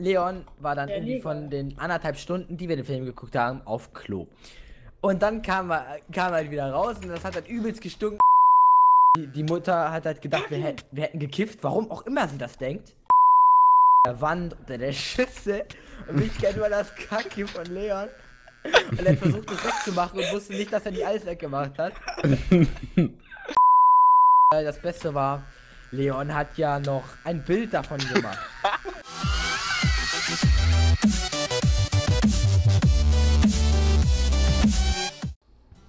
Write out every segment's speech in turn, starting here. Leon war dann irgendwie von den 1,5 Stunden, die wir den Film geguckt haben, auf Klo. Und dann kam halt wieder raus und das hat halt übelst gestunken. Die Mutter hat halt gedacht, wir hätten gekifft, warum auch immer sie das denkt. Der Wand unter der Schüssel und mich kennt nur das Kacke von Leon. Und er hat versucht, das wegzumachen und wusste nicht, dass er die alles weggemacht hat. Das Beste war, Leon hat ja noch ein Bild davon gemacht.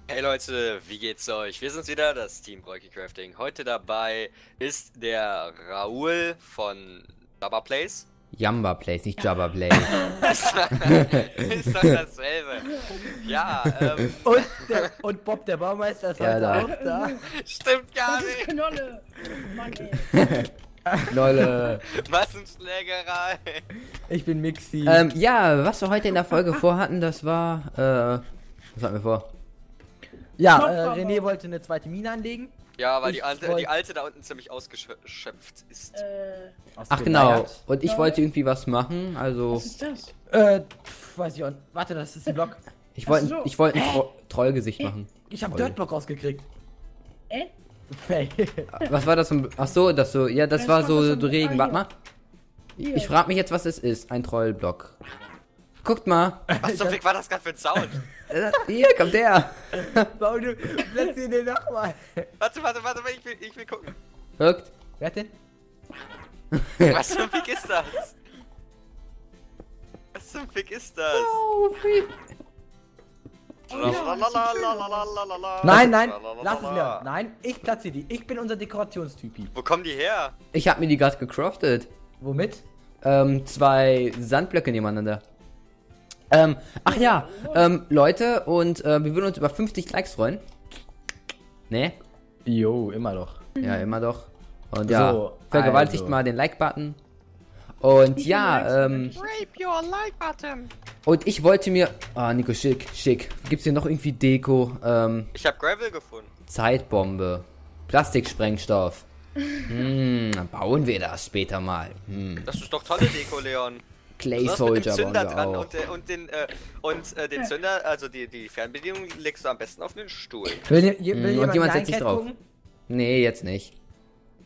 Hey Leute, wie geht's euch? Wir sind's wieder, das Team Breukie Crafting. Heute dabei ist der Raoul von Jamba Place. Jamba Place, nicht Jamba Place. Ist doch dasselbe. Ja, und Bob der Baumeister ist ja, auch da. Stimmt gar nicht. Knolle. Knolle. Massenschlägerei. Ich bin Mixi. Ja, was wir heute in der Folge vorhatten, das war, was hatten wir vor? Ja, René wollte eine zweite Mine anlegen. Ja, weil die alte da unten ziemlich ausgeschöpft ist. Ach genau, und ich wollte irgendwie was machen, also... Was ist das? Weiß ich auch. Warte, das ist ein Block. Ich wollte ein Trollgesicht machen. Ich hab Dirtblock rausgekriegt. Was war das? Achso, das so... Ja, das war so Regen. Warte mal. Ich frag mich jetzt, was es ist. Ein Trollblock. Guckt mal. Was zum Fick war das gerade für ein Sound? Hier kommt der. Du setzt ihn den nochmal. Warte, ich will gucken. Guckt. Wer hat den? Was zum Fick ist das? Was zum Fick ist das? Oh, nein, lass es mir. Nein, ich platziere die. Ich bin unser Dekorationstypi. Wo kommen die her? Ich hab mir die gerade gecraftet. Womit? 2 Sandblöcke nebeneinander. Ach ja, Leute, und wir würden uns über 50 Likes freuen. Ne? Jo, immer doch. Ja, immer doch. Und ja, so, vergewaltigt also mal den Like-Button. Und ja, Rape your Like-Button. Und ich wollte mir... Ah, Nico, schick. Gibt's hier noch irgendwie Deko? Ich hab Gravel gefunden. Zeitbombe. Plastiksprengstoff. Dann bauen wir das später mal. Das ist doch tolle Deko, Leon. Clay Soldier Zünder dran und den Zünder, also die Fernbedienung legst du am besten auf den Stuhl. Will jemand setzt sich drauf. Gucken? Nee, jetzt nicht.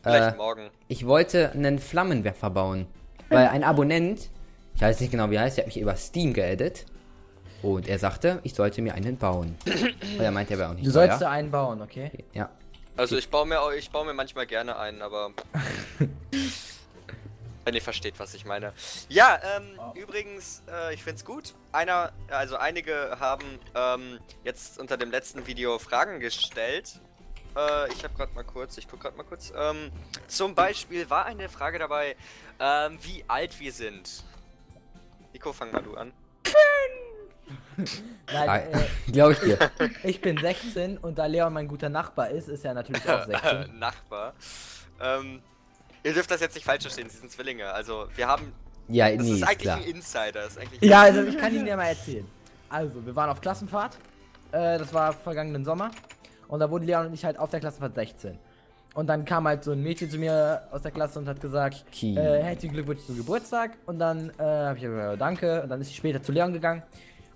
Vielleicht morgen. Ich wollte einen Flammenwerfer bauen, weil ein Abonnent, ich weiß nicht genau wie er heißt, der hat mich über Steam geaddet und er sagte, ich sollte mir einen bauen. Oder meint er auch nicht. Du sollst da einen bauen, okay? Ja. Also ich baue mir manchmal gerne einen, aber wenn ihr versteht, was ich meine. Ja, übrigens, ich find's gut. Einige haben jetzt unter dem letzten Video Fragen gestellt. Ich guck grad mal kurz. Zum Beispiel war eine Frage dabei, wie alt wir sind. Nico, fang mal du an. 5! Nein, glaub ich dir. Ich bin 16 und da Leon mein guter Nachbar ist, ist er natürlich auch 16. Nachbar. Ihr dürft das jetzt nicht falsch verstehen, sie sind Zwillinge, also wir haben... Ja, das ist eigentlich klar. Ein Insider, das ist eigentlich... Ja, also ich kann Ihnen ja mal erzählen. Also, wir waren auf Klassenfahrt, das war vergangenen Sommer, und da wurden Leon und ich halt auf der Klassenfahrt 16. Und dann kam halt so ein Mädchen zu mir aus der Klasse und hat gesagt, herzlichen Glückwunsch zum Geburtstag, und dann habe ich gesagt, danke, und dann ist sie später zu Leon gegangen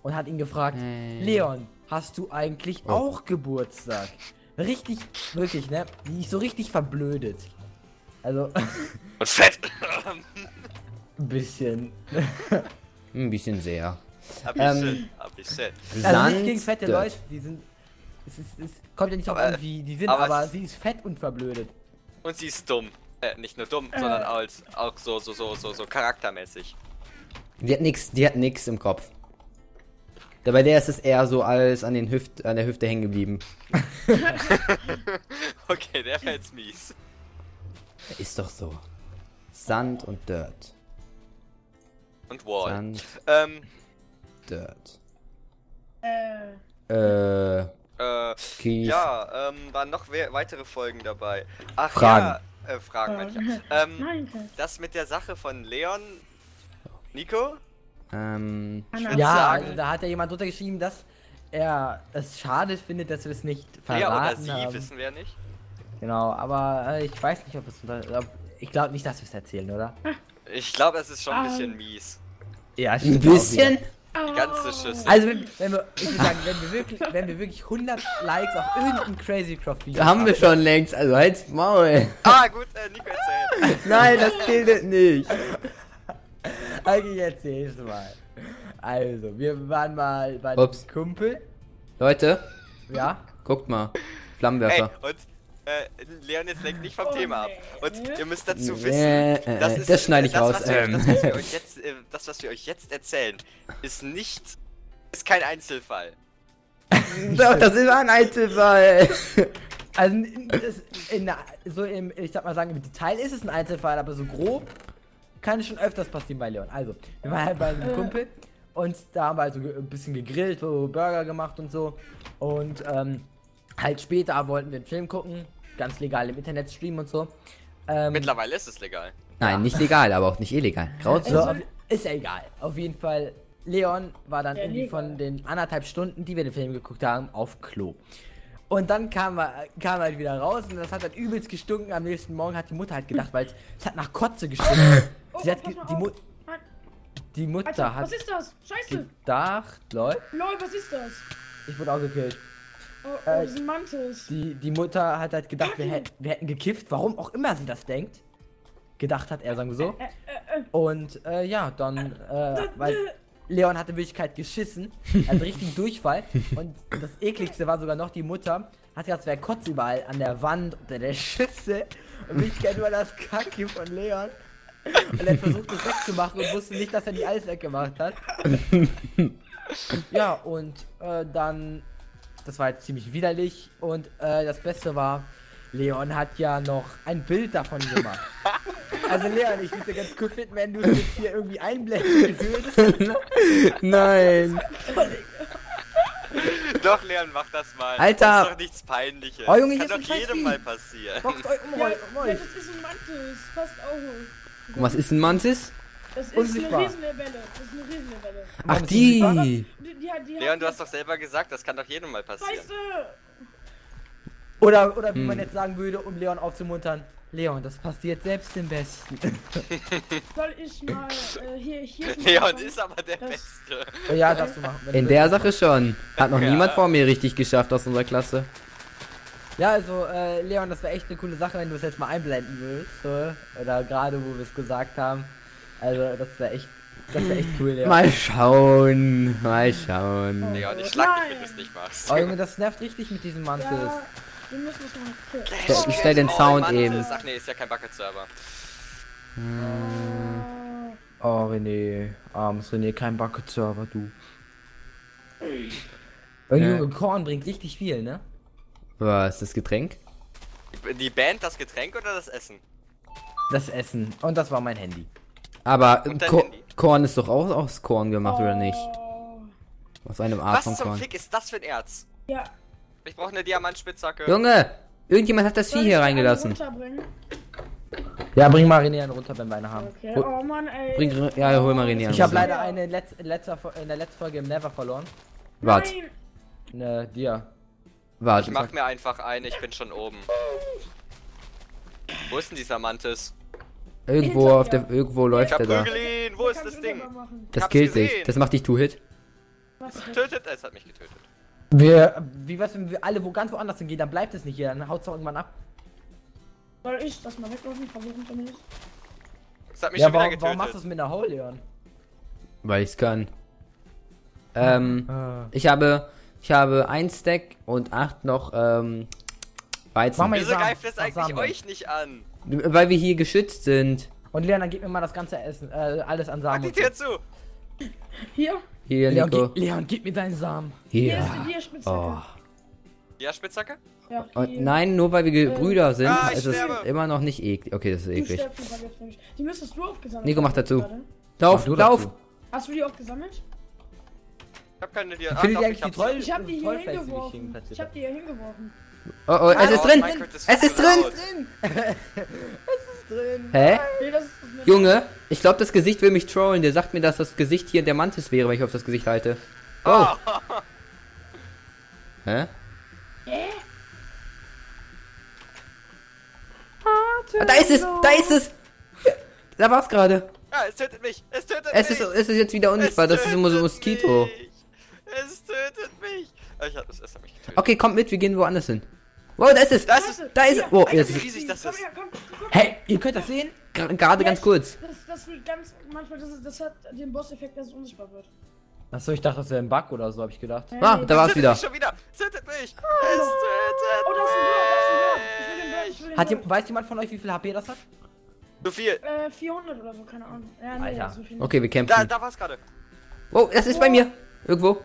und hat ihn gefragt, Leon, hast du eigentlich auch Geburtstag? Richtig, wirklich, ne? Die ist so richtig verblödet. Also. Und fett! Ein bisschen. Ein bisschen sehr. Ein bisschen. Also nicht gegen fette Leute, die sind. Es kommt ja nicht auf irgendwie die sind, aber sie ist fett und verblödet. Und sie ist dumm. Nicht nur dumm, sondern auch so charaktermäßig. Die hat nix im Kopf. Bei der ist es eher so als an der Hüfte hängen geblieben. Okay, der war jetzt mies. Ist doch so. Sand und Dirt. Und Wall. Sand, Dirt. Kies. Ja, waren noch weitere Folgen dabei. Ach Fragen. Ja, Fragen meine ich. Das mit der Sache von Leon. Nico? Ja, sagen, also da hat ja jemand untergeschrieben, dass er es schade findet, dass wir es nicht verraten haben. Ja, oder sie wissen wir ja nicht. Genau, aber ich weiß nicht, ob es... Ich glaube nicht, dass wir es erzählen, oder? Ich glaube, es ist schon ein bisschen mies. Ja, ich ein bisschen. Die ganze Schüssel. Also, wenn wir wirklich 100 Likes auf irgendein Crazy Craft Video haben wir schon längst, also halt's Maul. Ah, gut, Nico erzählt. Nein, das gilt nicht. Okay, jetzt nächstes Mal. Also, wir waren mal bei dem Kumpel. Leute. Ja? Guckt mal. Flammenwerfer. Hey, und Leon, jetzt lenkt nicht vom Thema ab. Und ihr müsst dazu wissen, das schneide ich raus. Das, was wir euch jetzt erzählen, ist kein Einzelfall. Doch, das ist ein Einzelfall. Also, ich sag mal, im Detail ist es ein Einzelfall, aber so grob kann es schon öfters passieren bei Leon. Also, wir waren halt bei einem Kumpel und da haben wir halt so ein bisschen gegrillt, so Burger gemacht und so. Und, halt später wollten wir einen Film gucken, ganz legal im Internet streamen und so. Mittlerweile ist es legal. Nein, ja, nicht legal, aber auch nicht illegal. So, ist ja egal. Auf jeden Fall, Leon war dann irgendwie von den 1,5 Stunden, die wir den Film geguckt haben, auf Klo. Und dann kam er halt wieder raus und das hat dann übelst gestunken. Am nächsten Morgen hat die Mutter halt gedacht, weil es hat nach Kotze gestunken. Sie hat die Mutter hat was ist das? Scheiße. Gedacht, lol. Lol, was ist das? Ich wurde auch gekillt. Oh, diesen Mantel. Die Mutter hat halt gedacht, wir hätten gekifft, warum auch immer sie das denkt. Gedacht hat er, sagen wir so. Und ja, dann, weil Leon hatte in Wirklichkeit geschissen, hat richtigen Durchfall. Und das ekligste war sogar noch, die Mutter hat gesagt, es wäre Kotze überall an der Wand, unter der Schüssel. Und in Wirklichkeit war das Kacke von Leon. Und er hat versucht, das wegzumachen und wusste nicht, dass er die alles weggemacht hat. Ja, und dann... Das war jetzt ziemlich widerlich und das Beste war, Leon hat ja noch ein Bild davon gemacht. Also Leon, ich würde ganz cool finden, wenn du das jetzt hier irgendwie einblenden würdest. Nein. Doch, Leon, mach das mal. Alter. Das ist doch nichts Peinliches. Oh, Junge, das kann doch jedem mal passieren. Boxt euch um euch. Ja, das ist ein Mantis. Passt auch. Und was ist ein Mantis? Das ist unsichtbar. Eine Riesenrebelle. Das ist eine Riesenrebelle. Ach, die Leon, du hast doch selber gesagt, das kann doch jedem mal passieren. Scheiße. Oder wie man jetzt sagen würde, um Leon aufzumuntern, Leon, das passiert selbst dem Besten. Soll ich mal hier Leon ist aber der Beste. Oh, ja, darfst du machen. In der Sache schon. Hat noch niemand vor mir richtig geschafft aus unserer Klasse. Ja, also Leon, das wäre echt eine coole Sache, wenn du es jetzt mal einblenden willst. So. Oder gerade, wo wir es gesagt haben. Also, das wäre echt cool, ja. Mal schauen. Oh, Leon, ich schlag dich, wenn du es nicht machst. Oh, Junge, das nervt richtig mit diesem Mantel. Ja, wir müssen es machen. Ich stell den Sound eben. Ach nee, ist ja kein Bucket-Server. Oh, René. Armes René, kein Bucket-Server, du. Oh, Junge, Korn bringt richtig viel, ne? Was, das Getränk? Die Band, das Getränk oder das Essen? Das Essen. Und das war mein Handy. Aber Korn ist doch auch aus Korn gemacht, oder nicht? Aus einem Art von Korn. Was zum Fick ist das für ein Erz? Ja. Ich brauche eine Diamantspitzhacke. Junge, irgendjemand hat das Vieh hier reingelassen. Ja, bring mal René runter, wenn wir eine haben. Okay. Oh Mann, ey. Hol mal René. Ich habe leider eine in der letzten Folge im Never verloren. Warte. Ne, dir. Warte. Ich mach mir einfach eine, ich bin schon oben. Wo ist denn dieser Mantis? Irgendwo läuft er da. Wo ist das Ding? Das killt dich. Das macht dich Two-Hit. Tötet, es hat mich getötet. Wie wär's, wenn wir alle ganz woanders hingehen, dann bleibt es nicht hier, dann haut's doch irgendwann ab. Soll ich das mal weglassen? Versuchen zumindest. Das hat mich schon wieder getötet. Warum machst du es mit einer Hole, Leon? Weil ich's kann. Ich habe 1 Stack und 8 noch, Weizen. Wieso greift das eigentlich euch nicht an? Weil wir hier geschützt sind. Und Leon, dann gib mir mal das ganze Essen, alles an Samen. Mach die Tür zu! Hier, Leon, gib mir deinen Samen. Hier ist die Spitzhacke. Ja, Spitzhacke? Ja, nein, nur weil wir Brüder sind, ist es immer noch nicht eklig. Okay, das ist eklig. Die müsstest du aufgesammelt. Nico, mach dazu. Lauf! Hast du die aufgesammelt? Ich hab keine Diamanten. Ich hab die hier hingeworfen. Oh, es ist drin! Es ist drin! Es ist drin! Hä? Junge, ich glaube, das Gesicht will mich trollen. Der sagt mir, dass das Gesicht hier der Mantis wäre, weil ich auf das Gesicht halte. Oh! Hä? Da ist es! Da war's gerade! Ja, es tötet mich! Es tötet mich! Es ist jetzt wieder unsichtbar, das ist immer so ein Moskito. Es tötet mich! Ich hab das erst an mich getötet. Okay, kommt mit, wir gehen woanders hin. Wow, da ist es! Da ist es! Oh, jetzt ist es. Wie riesig das ist. Hey, ihr könnt das sehen? Gerade ganz kurz. Das ist ganz, manchmal, das hat den Boss-Effekt, dass es unsichtbar wird. Achso, ich dachte, das wäre ein Bug oder so, hab ich gedacht. Hey. Ah, da war es wieder. Schon wieder. Tötet mich! Oh. Es tötet mich! Oh, das ist ein Bug, das ist ein Bug. Weiß jemand von euch, wie viel HP das hat? So viel. 400 oder so, keine Ahnung. Ja, nee, Alter. So viel. Okay, wir kämpfen. Da war es gerade. Wow, das ist bei mir. Irgendwo.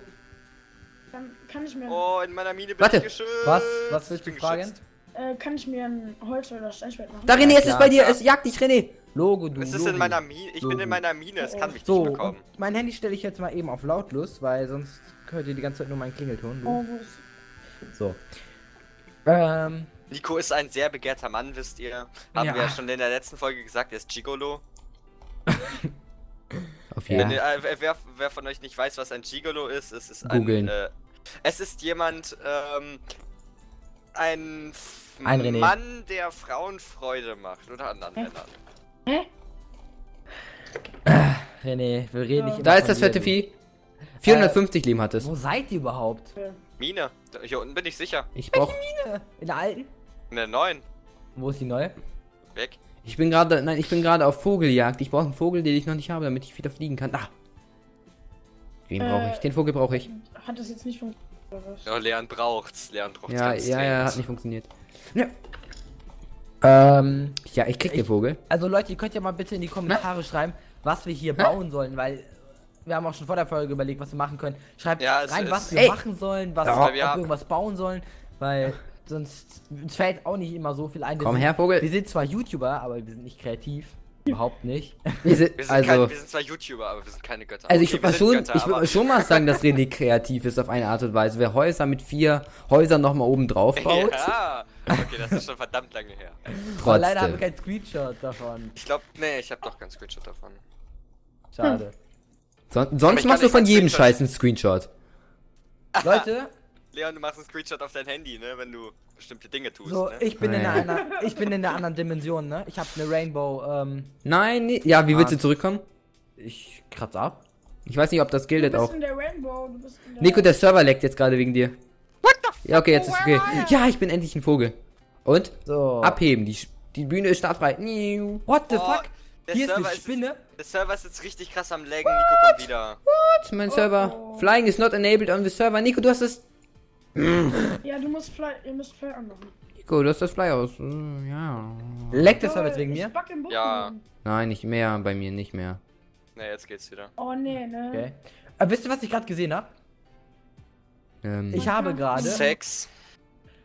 Dann kann ich mir... Oh, in meiner Mine bin ich geschützt. Was willst du fragen? Kann ich mir ein Holz oder Steinschwert machen? Da, René, ja, es ist bei dir. Ja. Es jagt dich, René. Logo, du. Es ist Logo. In meiner Mine. Ich bin in meiner Mine. Es kann mich nicht bekommen. Mein Handy stelle ich jetzt mal eben auf lautlos, weil sonst hört ihr die ganze Zeit nur meinen Klingelton. Du. Oh, was? So. Nico ist ein sehr begehrter Mann, wisst ihr. Haben wir ja schon in der letzten Folge gesagt, er ist Gigolo. Auf jeden Fall. Wer von euch nicht weiß, was ein Gigolo ist, es ist ein... es ist jemand... ein Mann, der Frauen Freude macht, unter anderen Männern. René, wir reden nicht... Da ist das fette Vieh. 450 Leben hat es. Wo seid ihr überhaupt? Ja. Mine. Hier unten bin ich sicher. Ich brauche Mine. In der alten? In der neuen. Wo ist die neue? Weg. Ich bin gerade, nein, ich bin gerade auf Vogeljagd. Ich brauche einen Vogel, den ich noch nicht habe, damit ich wieder fliegen kann. Ah. Den brauche ich. Den Vogel brauche ich. Hat das jetzt nicht funktioniert? Ja, Leon braucht's. Ja, hat nicht funktioniert. Ja. Ja, ich krieg den Vogel. Also Leute, ihr könnt ja mal bitte in die Kommentare schreiben, was wir hier bauen sollen, weil... Wir haben auch schon vor der Folge überlegt, was wir machen können. Schreibt rein, was wir machen sollen, ob wir irgendwas bauen sollen, weil sonst uns fällt auch nicht immer so viel ein. Komm her, Vogel. Wir sind zwar YouTuber, aber wir sind nicht kreativ. Überhaupt nicht. Wir sind zwar YouTuber, aber wir sind keine Götter. Also okay, ich würde schon mal sagen, dass René kreativ ist auf eine Art und Weise. Wer Häuser mit 4 Häusern nochmal oben drauf baut. Ja. Okay, das ist schon verdammt lange her. Trotzdem. Leider haben wir keinen Screenshot davon. Ich glaube, nee, ich habe doch keinen Screenshot davon. Schade. Sonst machst du von jedem Scheiß einen Screenshot. Leute. Leon, du machst einen Screenshot auf dein Handy, ne? Wenn du bestimmte Dinge tust. So, ne? Ich bin in der anderen Dimension, ne? Ich hab eine Rainbow, Nein, nee. Ja, wie willst du zurückkommen? Ich kratze ab. Ich weiß nicht, ob das gilt auch. Du bist in der Rainbow, du bist in der Nico, der Server laggt jetzt gerade wegen dir. What the fuck? Ja, okay, jetzt ist okay. Ja, ich bin endlich ein Vogel. Und? So. Abheben. Die Bühne ist startfrei. What the fuck? Hier ist eine Spinne. Der Server ist jetzt richtig krass am laggen. Nico kommt wieder. What? Mein Server. Flying is not enabled on the server. Nico, du hast das... Ja, ihr müsst Fly anmachen. Nico, du hast das Fly aus. Ja. Leckt der Server jetzt wegen mir? Ja. Nein, nicht mehr. Bei mir nicht mehr. Ne, jetzt geht's wieder. Oh, nee, ne. Okay. Wisst ihr, was ich gerade gesehen hab? Ich habe gerade... Sex.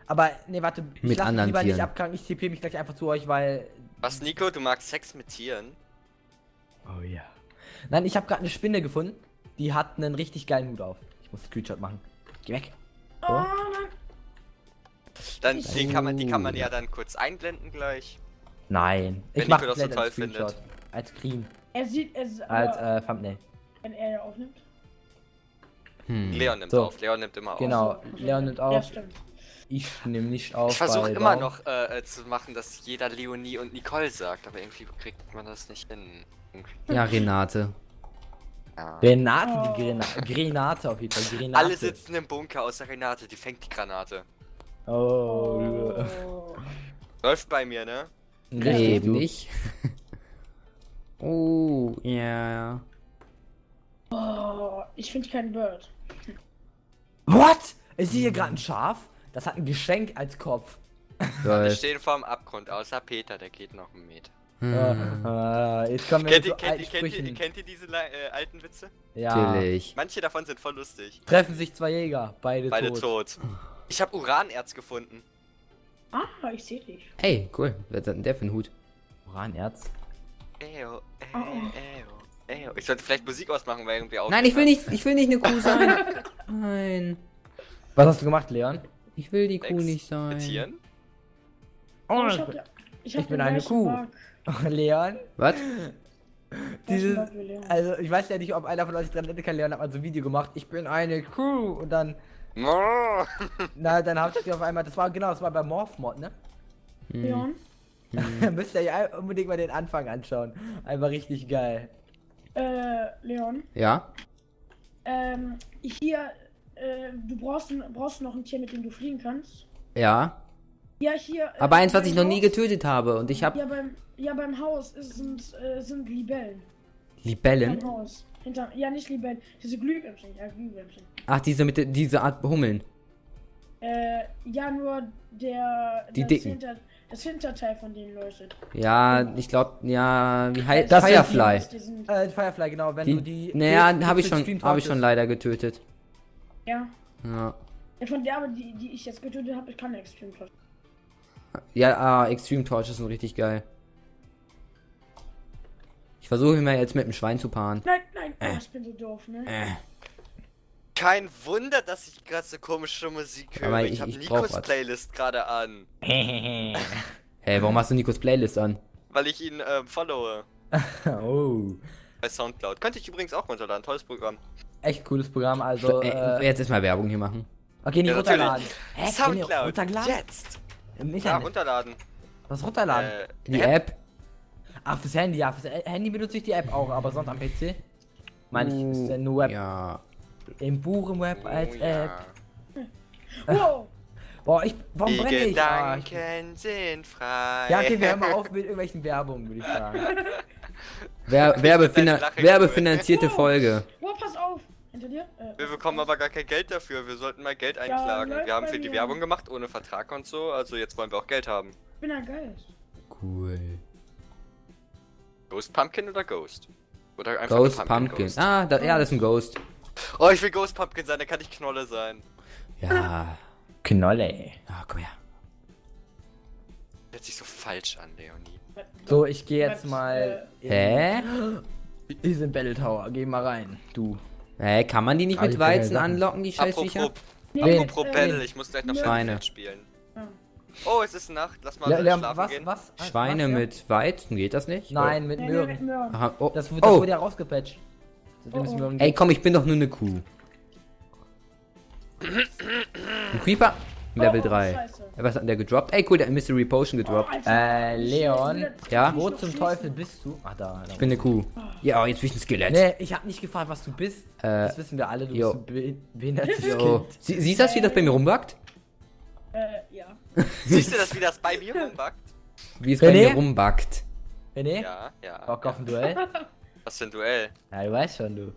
Aber, ne, warte. Ich lasse mich lieber nicht abkranken. Ich TP mich gleich einfach zu euch, weil... Was, Nico? Du magst Sex mit Tieren? Oh ja. Nein, ich habe gerade eine Spinne gefunden. Die hat einen richtig geilen Hut auf. Ich muss einen Screenshot machen. Geh weg. So. Oh. Dann die kann man ja dann kurz einblenden gleich. Nein. Wenn ich Nico das total findet. Als Green. Er sieht es. Als Thumbnail. Wenn er ja aufnimmt. Leon nimmt auf. Leon nimmt immer auf. Genau. Leon nimmt auf. Ja, stimmt. Ich nehme nicht auf. Ich versuche immer noch zu machen, dass jeder Leonie und Nicole sagt, aber irgendwie kriegt man das nicht hin. Ja, Renate. Ja. Renate, die Grenate auf jeden Fall. Grenate. Alle sitzen im Bunker außer Renate, die fängt die Granate. Oh. Läuft bei mir, ne? Nee, eben nicht. Oh, ja. Oh, ich finde keinen Bird. What? Ich sehe hier gerade ein Schaf. Das hat ein Geschenk als Kopf. Wir stehen vorm Abgrund, außer Peter, der geht noch einen Meter. Jetzt kommen wir kennt ihr diese alten Witze? Ja. Natürlich. Manche davon sind voll lustig. Treffen sich zwei Jäger, beide tot. Ich habe Uranerz gefunden. Ah, ich sehe dich. Hey, cool. Wer hat denn der für einen Hut? Uranerz. Eyo, eyo. Ich sollte vielleicht Musik ausmachen, weil irgendwie auch... Nein, ich will nicht eine Kuh sein. Nein. Was hast du gemacht, Leon? Ich will die Kuh nicht sein. Oh, ich bin eine Kuh. Oh, Leon. Was? Also ich weiß ja nicht, ob einer von euch dran erinnern kann. Leon hat mal so ein Video gemacht. Ich bin eine Kuh und dann. Oh. Na, dann habt ihr auf einmal. Das war bei Morph Mod, ne? Leon. Müsst ihr euch unbedingt mal den Anfang anschauen. Einfach richtig geil. Leon? Ja? Hier, du brauchst noch ein Tier, mit dem du fliegen kannst. Ja? Ja, hier... aber eins, was ich noch nie getötet habe und ich habe... ja, beim Haus sind Libellen. Libellen? Beim Haus. Ja, nicht Libellen. Diese Glühwürmchen. Ja, Glühwürmchen. Ach, diese Art Hummeln. Ja, nur das Hinterteil von denen leuchtet. Ja, ich glaube, ja, wie heißt das? Firefly. Firefly, genau, wenn du die... Naja, habe ich schon leider getötet. Ja. Ja. Von der, aber die ich jetzt getötet habe, ich kann Extreme Torch. Ja, Extreme Torch ist nur richtig geil. Ich versuche immer jetzt mit dem Schwein zu paaren. Nein, nein, ich bin so doof, ne? Kein Wunder, dass ich gerade so komische Musik höre. Aber ich habe Nikos Playlist gerade an. Hey, warum hast du Nikos Playlist an? Weil ich ihn followe. Oh. Bei Soundcloud. Könnte ich übrigens auch runterladen. Tolles Programm. Echt cooles Programm. Also jetzt ist mal Werbung hier machen. Okay, nicht runterladen. Hä? Soundcloud. Runterladen? Jetzt. Ja, runterladen. Was runterladen? Die App. Ach, fürs Handy. Ja, fürs Handy benutze ich die App auch, aber sonst am PC. Meine ich, ist ja nur App. Ja. Im Buch, im Web, als App. Wow! Boah, warum brenne ich? Die Gedanken sind frei. Ja, okay, wir hören mal auf mit irgendwelchen Werbungen, würde ich sagen. Werbefinanzierte Folge. Wow, pass auf! Hinter dir? Wir bekommen aber gar kein Geld dafür, wir sollten mal Geld einklagen. Ja, wir haben für die Werbung gemacht, ohne Vertrag und so, also jetzt wollen wir auch Geld haben. Ich bin ja geil. Cool. Ghost Pumpkin oder Ghost? Oder einfach Ghost Pumpkin. Ghost. Ah, ja, das ist ein Ghost. Oh, ich will Ghost Pumpkin sein, da kann ich Knolle sein. Ja. Knolle. Oh, komm her. Hört sich so falsch an, Leonie. So, ich gehe jetzt mal... Hä? Die sind Battle Tower, geh mal rein, du. Hä, kann man die nicht mit Weizen anlocken, die Scheißviecher? Apropos Battle, ich muss gleich noch Schweine spielen. Oh, es ist Nacht, lass mal schlafen gehen. Schweine mit Weizen, geht das nicht? Nein, mit Möhren. Das wurde ja rausgepatcht. Ey, komm, ich bin doch nur eine Kuh. Ein Creeper? Level 3. Was hat der gedroppt? Ey, cool, der hat Mystery Potion gedroppt. Leon, ja? Wo zum Teufel bist du? Ach, da. Ich bin eine Kuh. Ja, jetzt bin ich ein Skelett. Nee, ich hab nicht gefragt, was du bist. Das wissen wir alle, du bist ein behindertes Kind. Siehst du das, wie das bei mir rumwackt? Ja. Siehst du das, wie das bei mir rumwackt? Wie es bei mir rumwackt. René? Ja, ja. Bock auf ein Duell? Was für ein Duell? Ja, du weißt schon, du.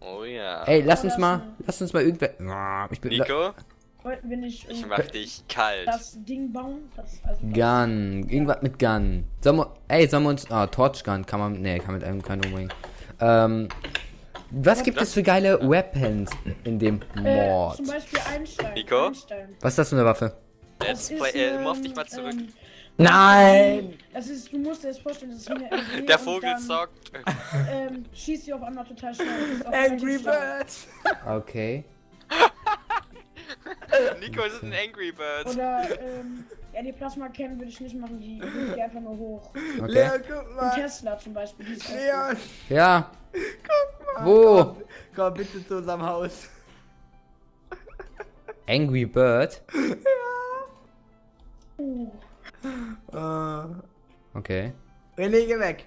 Oh ja. Ey, lass uns mal irgendwer... Nico? Ich mach dich kalt. Das Ding bauen? Gun. Irgendwas mit Gun. Sollen wir uns... Ah, Torchgun kann man... Nee, kann mit einem keinen umbringen. Was gibt es für geile Weapons in dem Mod? Zum Beispiel Einstein. Nico? Einstein. Was ist das für eine Waffe? Let's play... morph dich mal zurück. Nein! Das ist, du musst dir das vorstellen, das ist wie eine MG. Der Vogel zockt. Schießt sie auf einmal total schnell. Angry Birds! Okay. Nico, ist ein Angry Birds. Oder, ja, die Plasma Cam würde ich nicht machen, die geht einfach nur hoch. Okay. Leon, guck mal. Und Tesla zum Beispiel. Die ist Leon! Ja! Guck mal! Wo? Komm bitte zu unserem Haus. Angry Bird? Ja! Oh. Okay. René, geh weg.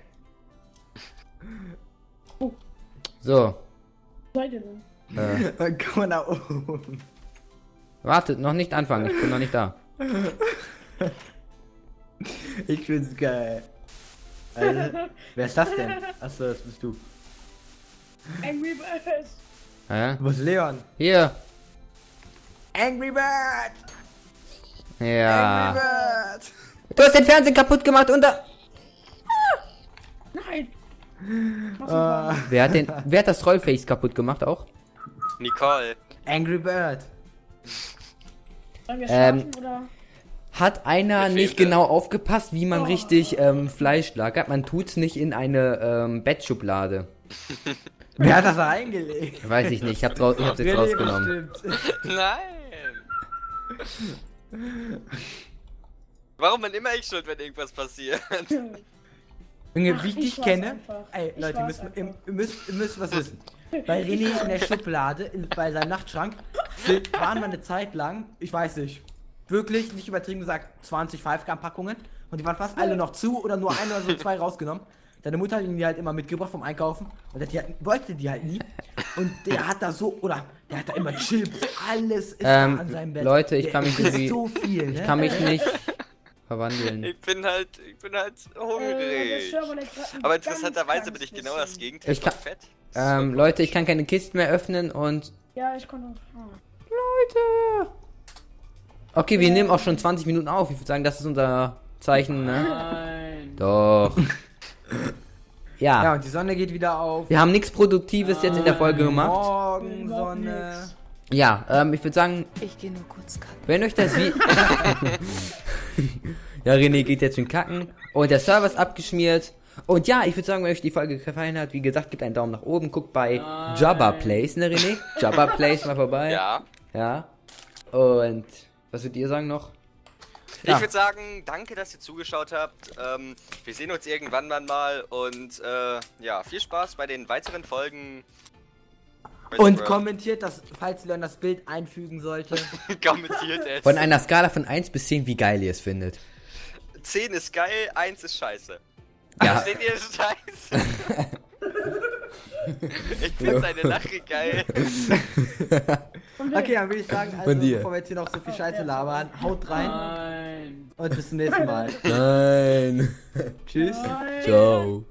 Oh. So. Komm mal nach oben. Wartet, noch nicht anfangen, ich bin noch nicht da. Ich find's geil. Also, wer ist das denn? Achso, das bist du. Angry Birds. Hä? Wo ist Leon? Hier. Angry Bird. Ja. Angry Bird. Du hast den Fernsehen kaputt gemacht und da... Nein! Wer hat das Trollface kaputt gemacht auch? Nicole. Angry Bird. Oder? Hat einer nicht genau aufgepasst, wie man richtig Fleisch lagert? Man tut's nicht in eine Bettschublade. Wer hat das da reingelegt? Weiß ich nicht, ich hab's jetzt rausgenommen. Nein! Warum bin immer ich schuld, wenn irgendwas passiert? Ach, wie ich dich kenne. Einfach. Ey, Leute, ihr müsst was wissen. Bei René in der Schublade, bei seinem Nachtschrank, waren wir eine Zeit lang, ich weiß nicht, wirklich, nicht übertrieben gesagt, 20 5G-Packungen. Und die waren fast alle noch zu oder nur ein oder so zwei rausgenommen. Seine Mutter hat ihn die halt immer mitgebracht vom Einkaufen und der wollte die halt nie. Und der hat da so, oder der hat da immer Chips, alles ist an seinem Bett. Leute, ich kann mich nicht so viel, ne? Ich kann mich nicht verwandeln. Ich bin halt hungrig. Aber interessanterweise bin ich genau das Gegenteil. Ich bin fett. Leute, ich kann keine Kisten mehr öffnen und... Ja, ich kann auch. Leute! Okay, wir nehmen auch schon 20 Minuten auf. Ich würde sagen, das ist unser Zeichen, ne? Nein. Doch. Ja. Ja, und die Sonne geht wieder auf. Wir haben nichts Produktives jetzt in der Folge gemacht. Morgen, Sonne. Ja, ich würde sagen... Ich gehe nur kurz kacken. Wenn euch das wie... Ja, René geht jetzt schon kacken. Und der Server ist abgeschmiert. Und ja, ich würde sagen, wenn euch die Folge gefallen hat, wie gesagt, gebt einen Daumen nach oben. Guckt bei Jamba Place, ne René? Jamba Place, mal vorbei. Ja. Ja. Und... Was würdet ihr sagen noch? Ja. Ich würde sagen, danke, dass ihr zugeschaut habt. Wir sehen uns irgendwann mal und ja, viel Spaß bei den weiteren Folgen. Und kommentiert das, falls Leon das Bild einfügen sollte. Kommentiert es. Von einer Skala von 1 bis 10, wie geil ihr es findet. 10 ist geil, 1 ist scheiße. Ja. Versteht ihr, scheiße? Ich finde seine Lache geil. Okay, dann würde ich sagen, also, bevor wir jetzt hier noch so viel Scheiße labern, haut rein. Nein. Und bis zum nächsten Mal. Nein. Tschüss. Nein. Ciao.